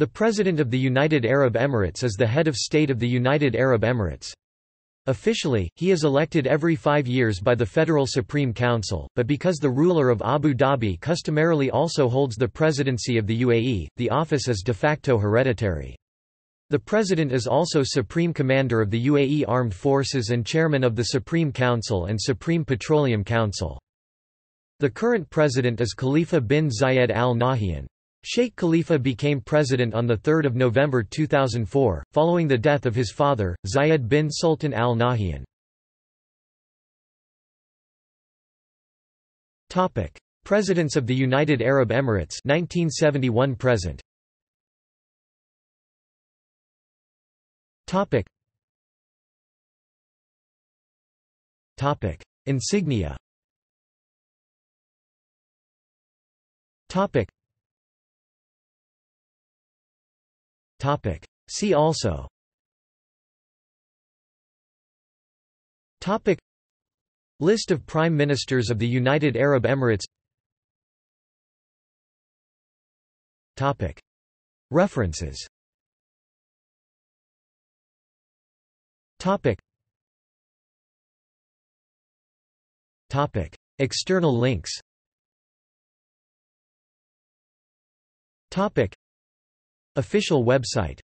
The President of the United Arab Emirates is the head of state of the United Arab Emirates. Officially, he is elected every 5 years by the Federal Supreme Council, but because the ruler of Abu Dhabi customarily also holds the presidency of the UAE, the office is de facto hereditary. The President is also Supreme Commander of the UAE Armed Forces and Chairman of the Supreme Council and Supreme Petroleum Council. The current President is Khalifa bin Zayed Al Nahyan. Sheikh Khalifa became president on 3 November 2004, following the death of his father, Zayed bin Sultan Al Nahyan. Presidents of the United Arab Emirates 1971–present. Insignia. See also List of Prime Ministers of the United Arab Emirates. References. External links. Official website.